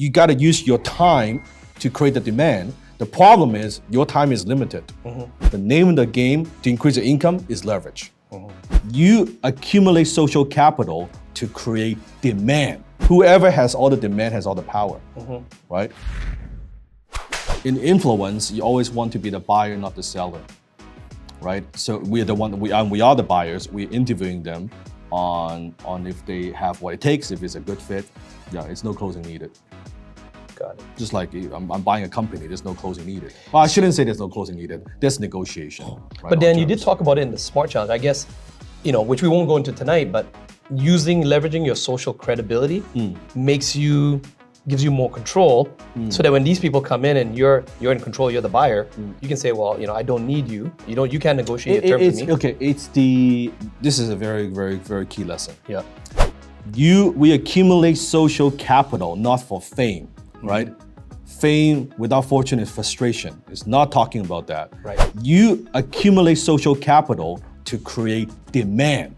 you got to use your time to create the demand. The problem is your time is limited. Mm-hmm. The name of the game to increase your income is leverage. Mm-hmm. You accumulate social capital to create demand. Whoever has all the demand has all the power, mm-hmm. right? In influence, you always want to be the buyer, not the seller, right? So we are the one, we are the buyers. We're interviewing them on if they have what it takes, if it's a good fit. Yeah, it's no closing needed. Got it. Just like I'm buying a company, there's no closing needed. Well, I shouldn't say there's no closing needed. There's negotiation. Right, but then you did talk about it in the Smart Challenge, I guess, you know, which we won't go into tonight, but leveraging your social credibility gives you more control, so that when these people come in and you're in control, you're the buyer, you can say, well, you know, I don't need you. You can't negotiate your terms for me. Okay, this is a very, very, very key lesson. Yeah. We accumulate social capital, not for fame, right? Fame without fortune is frustration. It's not talking about that. Right. You accumulate social capital to create demand.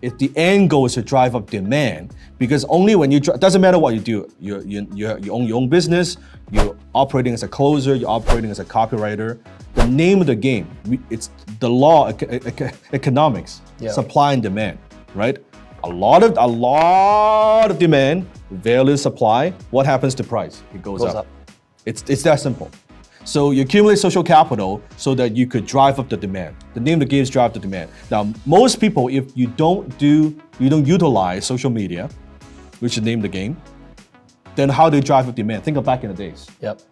If the end goal is to drive up demand, because only when you doesn't matter what you do, you own your own business, you're operating as a closer, you're operating as a copywriter. The name of the game, it's the law, economics, supply and demand, right? A lot of demand, value supply. What happens to price? It goes up. It's that simple. So you accumulate social capital so that you could drive up the demand. The name of the game is drive the demand. Now, most people, if you don't utilize social media, which is the name of the game, then how do you drive up demand? Think of back in the days. Yep.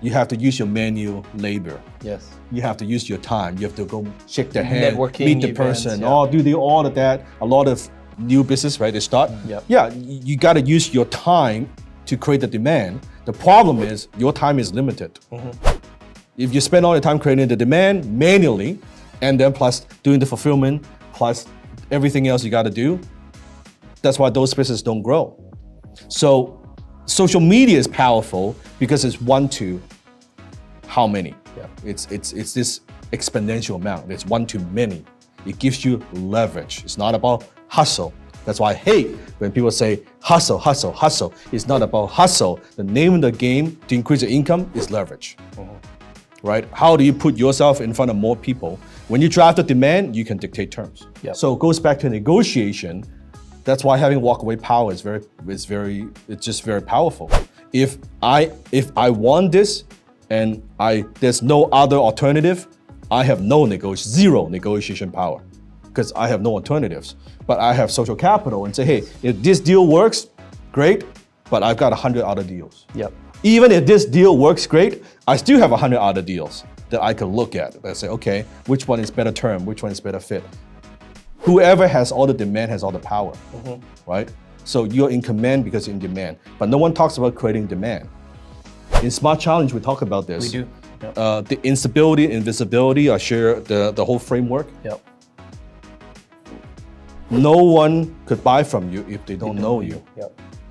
You have to use your manual labor. Yes. You have to use your time. You have to go shake their hand, meet the person, all of that. A lot of new business, right? They start. Yep. Yeah, you got to use your time to create the demand. The problem is your time is limited. Mm-hmm. If you spend all your time creating the demand manually, and then plus doing the fulfillment, plus everything else you got to do, that's why those businesses don't grow. So social media is powerful because it's one to how many. Yeah. It's this exponential amount. It's one to many. It gives you leverage. It's not about hustle. That's why I hate when people say hustle, hustle, hustle. It's not about hustle. The name of the game to increase your income is leverage, right? How do you put yourself in front of more people? When you draft the demand, you can dictate terms. Yep. So it goes back to negotiation. That's why having walkaway power is just very powerful. If I want this and there's no other alternative, I have zero negotiation power. Because I have no alternatives, but I have social capital and say, hey, if this deal works, great, but I've got 100 other deals. Yep. Even if this deal works great, I still have 100 other deals that I could look at and say, okay, which one is better term, which one is better fit? Whoever has all the demand has all the power, right? So you're in command because you're in demand, but no one talks about creating demand. In Smart Challenge, we talk about this. We do. Yep. The instability, invisibility, I share the whole framework. Yep. No one could buy from you if they don't know you,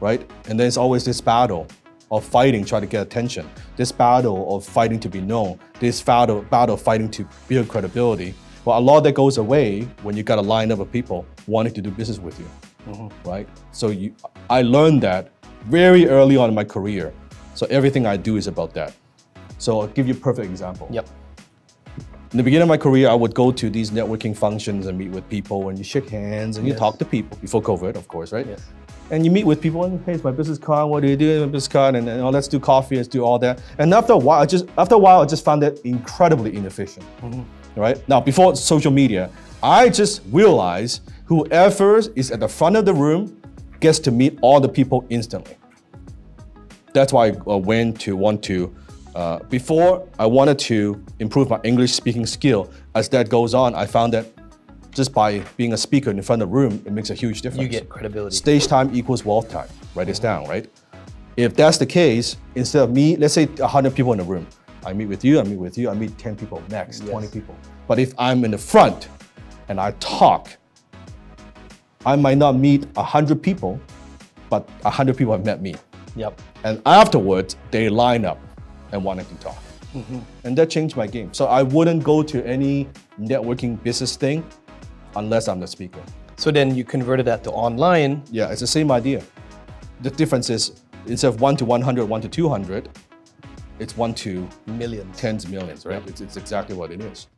right? And there's always this battle of fighting, trying to get attention. This battle of fighting to be known. This battle of fighting to build credibility. Well, a lot that goes away when you got a lineup of people wanting to do business with you, right? So I learned that very early on in my career. So everything I do is about that. So I'll give you a perfect example. Yep. In the beginning of my career, I would go to these networking functions and meet with people, and you shake hands and you talk to people, before COVID, of course, right? Yes. And you meet with people, and hey, it's my business card, what do you do? My business card, and oh, let's do coffee, let's do all that. And after a while, I just found that incredibly inefficient, right? Now, before social media, I just realized whoever is at the front of the room gets to meet all the people instantly. That's why I went to before I wanted to improve my English speaking skill. As that goes on, I found that just by being a speaker in front of a room, it makes a huge difference. You get credibility. Stage time equals wealth time. Write this down, right? If that's the case, instead of me, let's say 100 people in a room, I meet 10 people max, 20 people. But if I'm in the front and I talk, I might not meet 100 people, but 100 people have met me. Yep. And afterwards, they line up and wanting to talk. And that changed my game. So I wouldn't go to any networking business thing unless I'm the speaker. So then you converted that to online. Yeah, it's the same idea. The difference is instead of 1 to 100, 1 to 200, it's 1 to millions, tens of millions, right? Yep. It's exactly what it is.